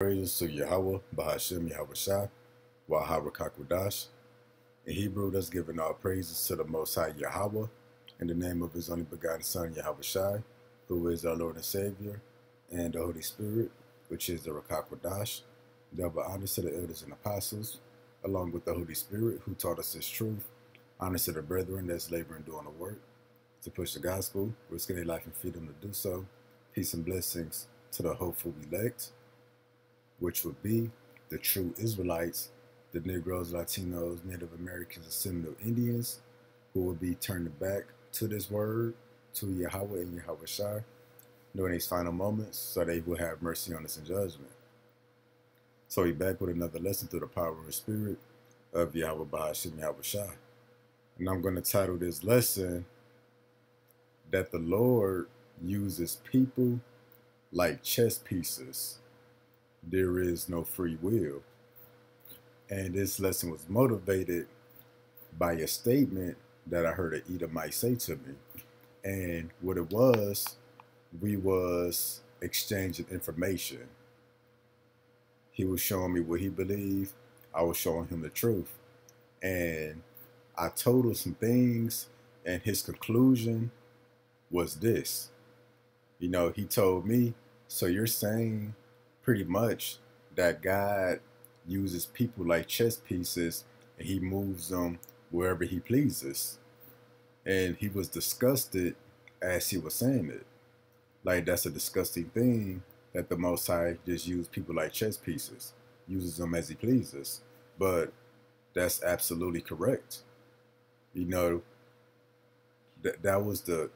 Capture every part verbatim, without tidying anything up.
Praise to Yahuwah, Bahashim Yahawashi, Ruach HaKodesh. In Hebrew, that's giving all praises to the Most High Yahuwah, in the name of His only begotten Son, Yahawasha, who is our Lord and Savior, and the Holy Spirit, which is the Ruach HaKodesh. Double honors to the elders and apostles, along with the Holy Spirit, who taught us His truth. Honors to the brethren that's laboring doing the work to push the gospel, risking their life and freedom to do so. Peace and blessings to the hopeful elect, which would be the true Israelites, the Negroes, Latinos, Native Americans, and Seminole Indians, who will be turning back to this word, to Yahuwah and Yahawasha during these final moments, so they will have mercy on us in judgment. So we're back with another lesson through the power and spirit of Yahuwah Bahashim Yahawasha. And I'm going to title this lesson, that the Lord uses people like chess pieces. There is no free will. And this lesson was motivated by a statement that I heard an Edomite say to me. And what it was, we was exchanging information. He was showing me what he believed. I was showing him the truth. And I told him some things, and his conclusion was this. You know, he told me, so you're saying pretty much that God uses people like chess pieces and he moves them wherever he pleases. And he was disgusted as he was saying it. Like, that's a disgusting thing, that the Most High just uses people like chess pieces, uses them as he pleases. But that's absolutely correct. You know, th that was the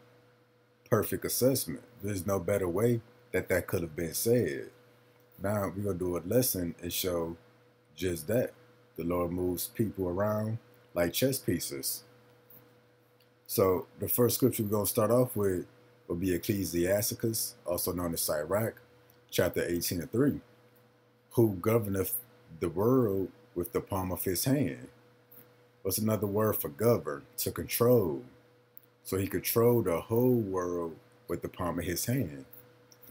perfect assessment. There's no better way that that could have been said. Now we're going to do a lesson and show just that. The Lord moves people around like chess pieces. So the first scripture we're going to start off with will be Ecclesiasticus, also known as Sirach, chapter eighteen and three. Who governeth the world with the palm of his hand. What's another word for govern? To control. So he controlled the whole world with the palm of his hand.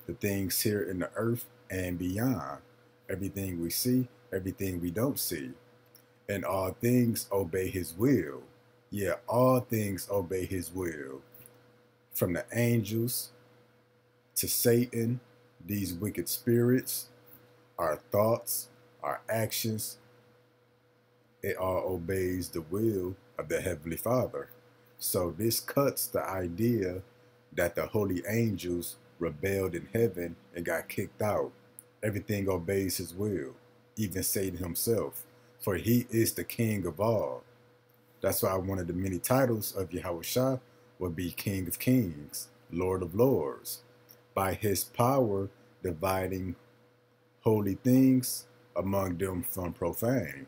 The things here in the earth and beyond, everything we see, everything we don't see, and all things obey his will. Yeah, all things obey his will, from the angels to Satan, these wicked spirits, our thoughts, our actions. It all obeys the will of the Heavenly Father. So this cuts the idea that the holy angels rebelled in heaven and got kicked out. Everything obeys his will, even Satan himself, for he is the king of all. That's why one of the many titles of Yahawasha would be King of Kings, Lord of Lords. By his power, dividing holy things among them from profane.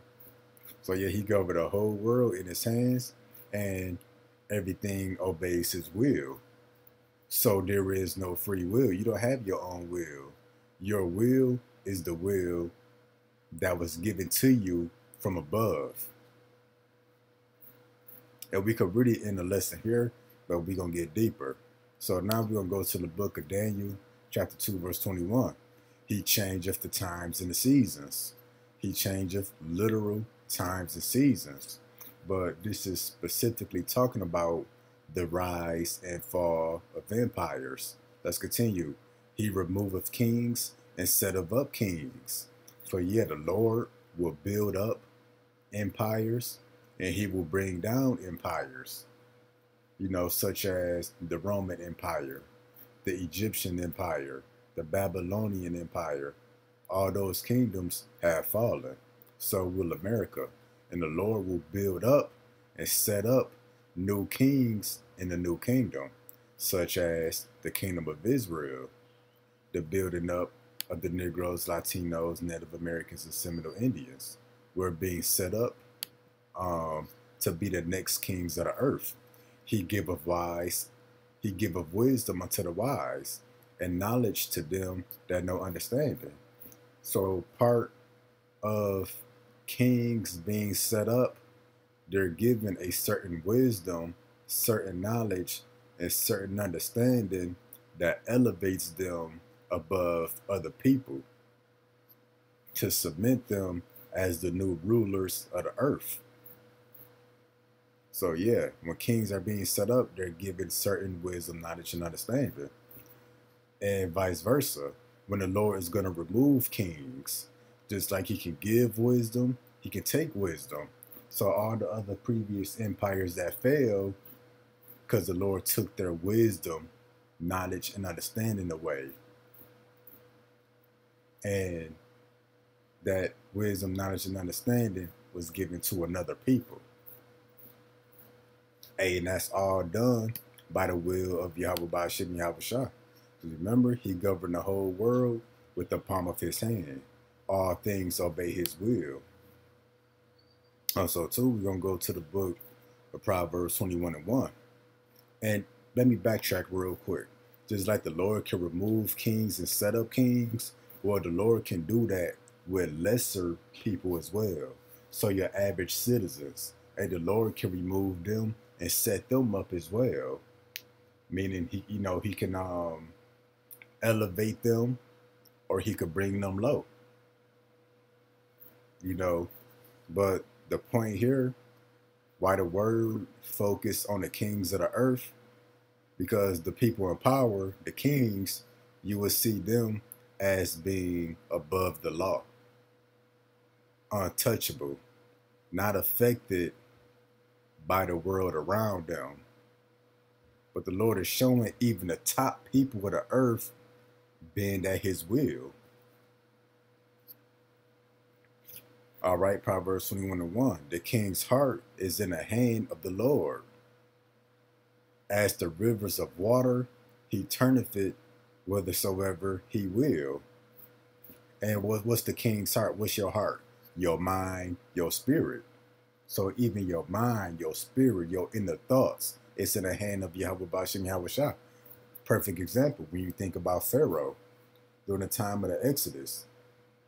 So yeah, he governed the whole world in his hands, and everything obeys his will. So there is no free will. You don't have your own will. Your will is the will that was given to you from above. And we could really end the lesson here, but we're going to get deeper. So now we're going to go to the book of Daniel, chapter two, verse twenty-one. He changeth the times and the seasons. He changeth literal times and seasons. But this is specifically talking about the rise and fall of empires. Let's continue. He removeth kings and setteth up kings. For yet the Lord will build up empires, and he will bring down empires, you know, such as the Roman Empire, the Egyptian Empire, the Babylonian Empire. All those kingdoms have fallen. So will America. And the Lord will build up and set up new kings in the new kingdom, such as the kingdom of Israel, the building up of the Negroes, Latinos, Native Americans, and Seminole Indians. We're being set up um, to be the next kings of the earth. He giveth wise, he giveth wisdom unto the wise, and knowledge to them that know understanding. So part of kings being set up, they're given a certain wisdom, certain knowledge, and certain understanding that elevates them above other people. to submit them as the new rulers of the earth. So yeah, when kings are being set up, they're given certain wisdom, knowledge, and understanding. And vice versa. When the Lord is going to remove kings, just like he can give wisdom, he can take wisdom. So all the other previous empires that failed, because the Lord took their wisdom, knowledge, and understanding away. And that wisdom, knowledge, and understanding was given to another people. Hey, and that's all done by the will of Yahuwah Bahashim Yahawashi. Remember, he governed the whole world with the palm of his hand. All things obey his will. Also, too, we're going to go to the book of Proverbs twenty-one and one. And let me backtrack real quick. Just like the Lord can remove kings and set up kings, well, the Lord can do that with lesser people as well. So your average citizens, and the Lord can remove them and set them up as well. Meaning, he, you know, he can um, elevate them, or he could bring them low. You know, but the point here, why the word focused on the kings of the earth, because the people in power, the kings, you will see them as being above the law, untouchable, not affected by the world around them. But the Lord is showing even the top people of the earth bend at his will. All right, Proverbs twenty-one and one. The king's heart is in the hand of the Lord. As the rivers of water, he turneth it whithersoever he will. And what's the king's heart? What's your heart? Your mind, your spirit. So even your mind, your spirit, your inner thoughts, it's in the hand of Yahuwah Bahashim Yahawashi. Perfect example when you think about Pharaoh during the time of the Exodus.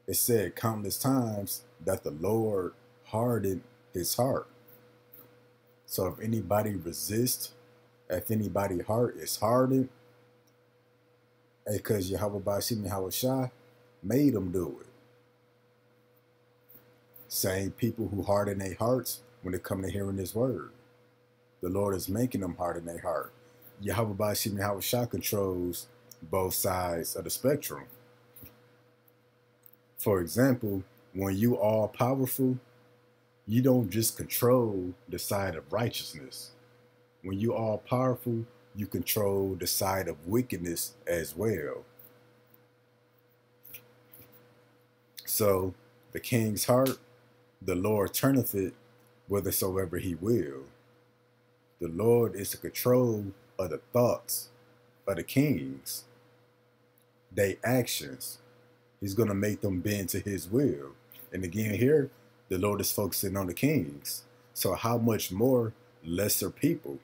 It said countless times that the Lord hardened his heart. So if anybody resists, if anybody's heart is hardened, because Yahuwah Bahashim Yahawashi made them do it. Same people who harden their hearts when it comes to hearing this word. The Lord is making them hard in their heart. Yahuwah Bahashim Yahawashi controls both sides of the spectrum. For example, when you all powerful, you don't just control the side of righteousness. When you all powerful, you control the side of wickedness as well. So the king's heart, the Lord turneth it whithersoever he will. The Lord is the control of the thoughts of the kings, their actions. He's going to make them bend to his will. And again here, the Lord is focusing on the kings. So how much more lesser people,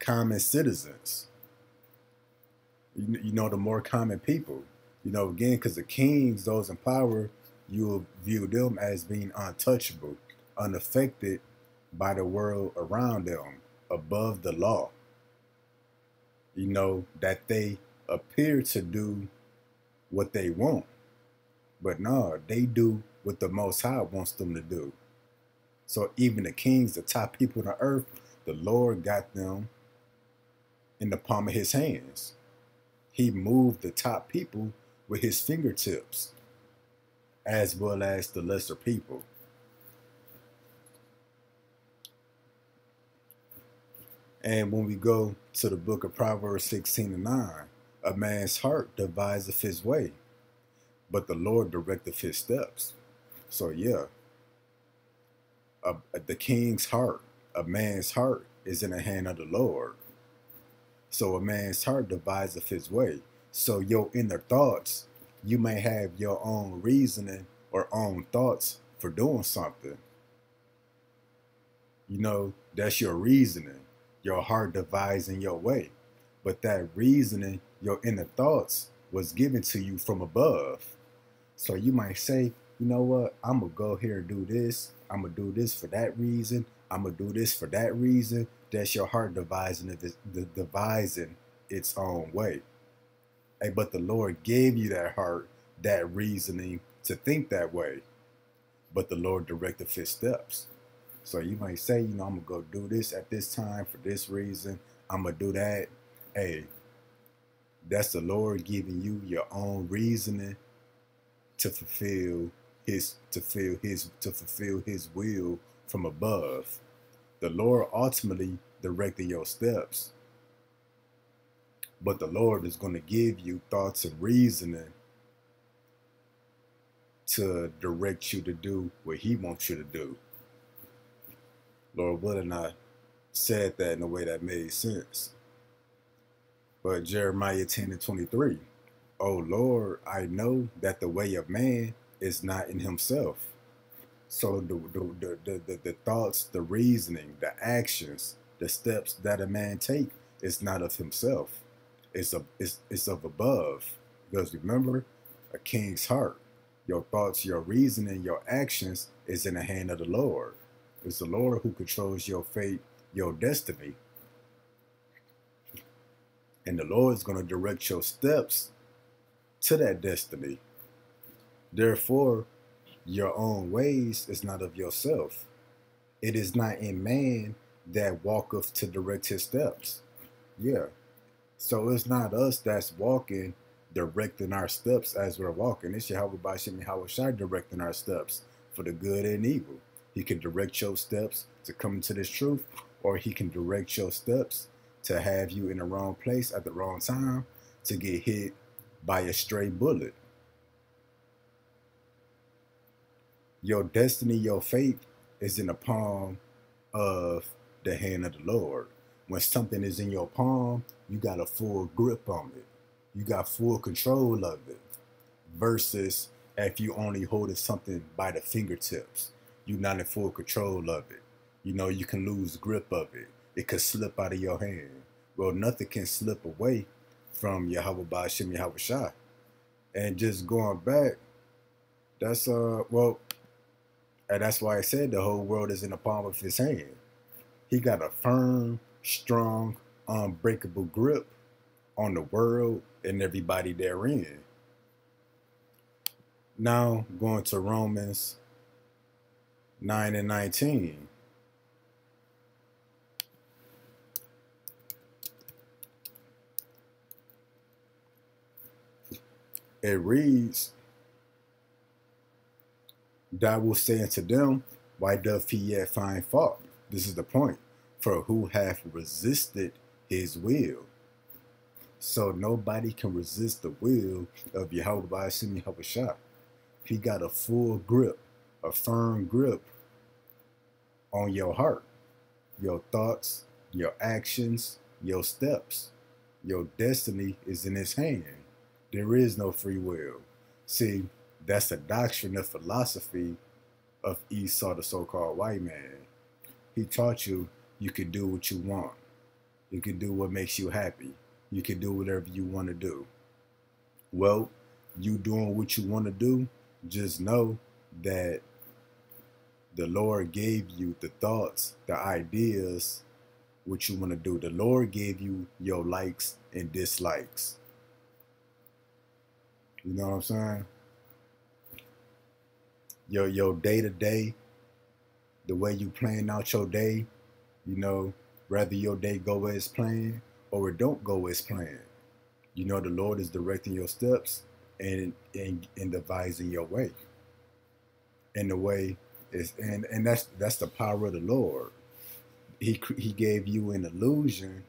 common citizens, you, you know, the more common people, you know, again, because the kings, those in power, you will view them as being untouchable, unaffected by the world around them. Above the law, you know, that they appear to do what they want, but no, they do what the Most High wants them to do. So even the kings, the top people on the earth, the Lord got them in the palm of his hands. He moved the top people with his fingertips, as well as the lesser people. And when we go to the book of Proverbs sixteen and nine, a man's heart deviseth his way, but the Lord directeth his steps. So yeah, a, a, the king's heart, a man's heart is in the hand of the Lord. So a man's heart deviseth his way. So your inner thoughts, you may have your own reasoning or own thoughts for doing something. You know, that's your reasoning. Your heart devising your way, but that reasoning, your inner thoughts, was given to you from above. So you might say, you know what, I'm gonna go here and do this, I'm gonna do this for that reason, I'm gonna do this for that reason. That's your heart devising, devising its own way. Hey, but the Lord gave you that heart, that reasoning, to think that way, but the Lord directed his steps. So you might say, you know, I'm gonna go do this at this time for this reason. I'm gonna do that. Hey, that's the Lord giving you your own reasoning to fulfill his to fulfill his to fulfill his will from above. The Lord ultimately directed your steps, but the Lord is going to give you thoughts and reasoning to direct you to do what he wants you to do. Lord willing, I said that in a way that made sense. But Jeremiah ten and twenty-three, O Lord, I know that the way of man is not in himself. So the, the, the, the, the thoughts, the reasoning, the actions, the steps that a man take is not of himself. It's of, it's, it's of above. Because remember, a king's heart, your thoughts, your reasoning, your actions is in the hand of the Lord. It's the Lord who controls your fate, your destiny. And the Lord is going to direct your steps to that destiny. Therefore, your own ways is not of yourself. It is not in man that walketh to direct his steps. Yeah. So it's not us that's walking, directing our steps as we're walking. It's Yahuwah Bahashim Yahawashi directing our steps for the good and evil. He can direct your steps to come into this truth, or he can direct your steps to have you in the wrong place at the wrong time to get hit by a stray bullet. Your destiny, your fate is in the palm of the hand of the Lord. When something is in your palm, you got a full grip on it. You got full control of it. Versus if you only holding something by the fingertips, you're not in full control of it. You know, you can lose grip of it. It could slip out of your hand. Well, nothing can slip away from Yahuwah Bahashim Yahawashi. And just going back, that's, uh, well, and that's why I said the whole world is in the palm of his hand. He got a firm, strong, unbreakable grip on the world and everybody therein. Now, going to Romans nine and nineteen. It reads, "Thou will say unto them, why doth he yet find fault?" This is the point. "For who hath resisted his will?" So nobody can resist the will of Yahuwah Bahashim Yahawashi. He got a full grip, a firm grip on your heart, your thoughts, your actions, your steps. Your destiny is in his hand. There is no free will. See, that's a doctrine of philosophy of Esau, the so-called white man. He taught you, you can do what you want. You can do what makes you happy. You can do whatever you want to do. Well, you doing what you want to do, just know that the Lord gave you the thoughts, the ideas, what you want to do. The Lord gave you your likes and dislikes. You know what I'm saying? Your your day to day, the way you plan out your day, you know, whether your day go as planned or it don't go as planned. You know, the Lord is directing your steps and and, and devising your way. And the way is and and that's that's the power of the Lord. He he gave you an illusion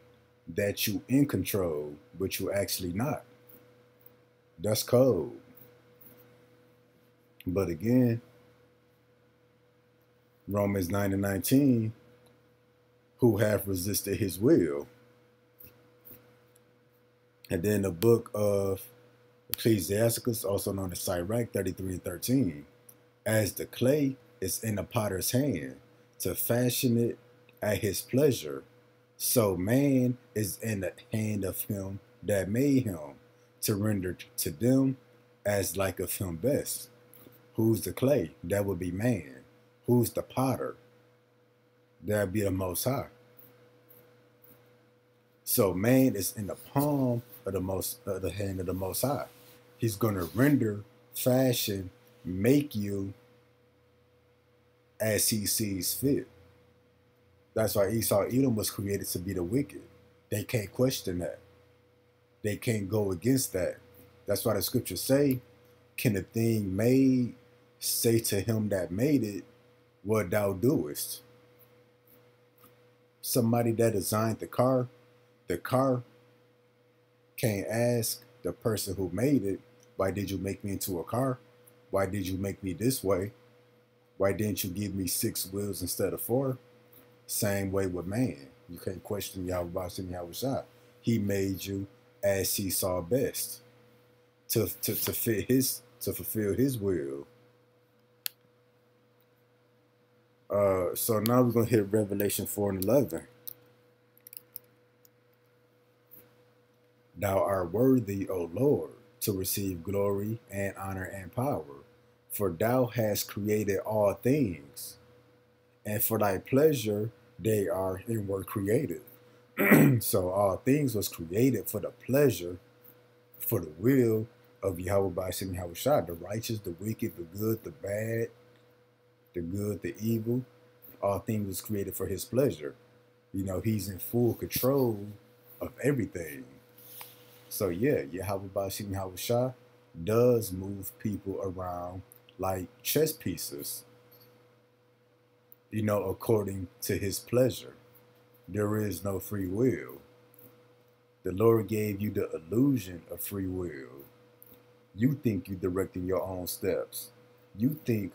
that you in control, but you actually not. That's cold. But again, Romans nine and nineteen, who have resisted his will. And then the book of Ecclesiasticus, also known as Sirach, thirty-three and thirteen, as the clay is in the potter's hand to fashion it at his pleasure, so man is in the hand of him that made him, to render to them as like of him best. Who's the clay? That would be man. Who's the potter? That'd be the Most High. So man is in the palm of the most of the hand of the Most High. He's going to render, fashion make you as he sees fit. That's why Esau, Edom was created to be the wicked. They can't question that. They can't go against that. That's why the scriptures say, can a thing made say to him that made it, what thou doest? Somebody that designed the car, the car can't ask the person who made it, why did you make me into a car? Why did you make me this way? Why didn't you give me six wheels instead of four? Same way with man. You can't question Yahuwah Shemihapeshah. He made you as he saw best to, to, to fit his, to fulfill his will. Uh, so now we're going to hit Revelation four and eleven. Thou art worthy, O Lord, to receive glory and honor and power, for thou hast created all things, and for thy pleasure they are and were created. So all things was created for the pleasure, for the will of Yahuwah Shemihapeshah, the righteous, the wicked, the good, the bad, the good, the evil. All things was created for his pleasure. You know, he's in full control of everything. So yeah, Yahuwah Shemihapeshah does move people around like chess pieces, you know, according to his pleasure. There is no free will. The Lord gave you the illusion of free will. You think you're directing your own steps. You think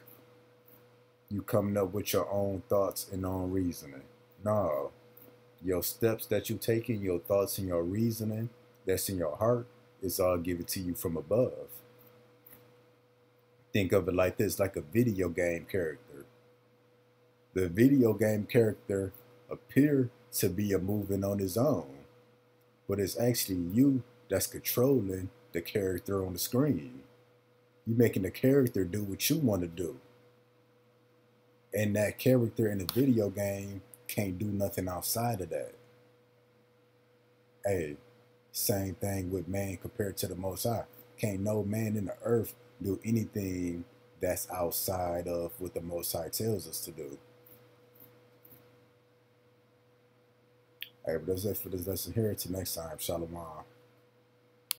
you're coming up with your own thoughts and own reasoning. No, your steps that you're taking, your thoughts and your reasoning that's in your heart, it's all given to you from above. Think of it like this, like a video game character. The video game character appear to be a moving on his own, but it's actually you that's controlling the character on the screen. You're making the character do what you want to do. And that character in the video game can't do nothing outside of that. Hey, same thing with man compared to the Most High. Can't no man in the earth do anything that's outside of what the Most High tells us to do. All right, but that's it for this lesson here. Till next time, Shalom.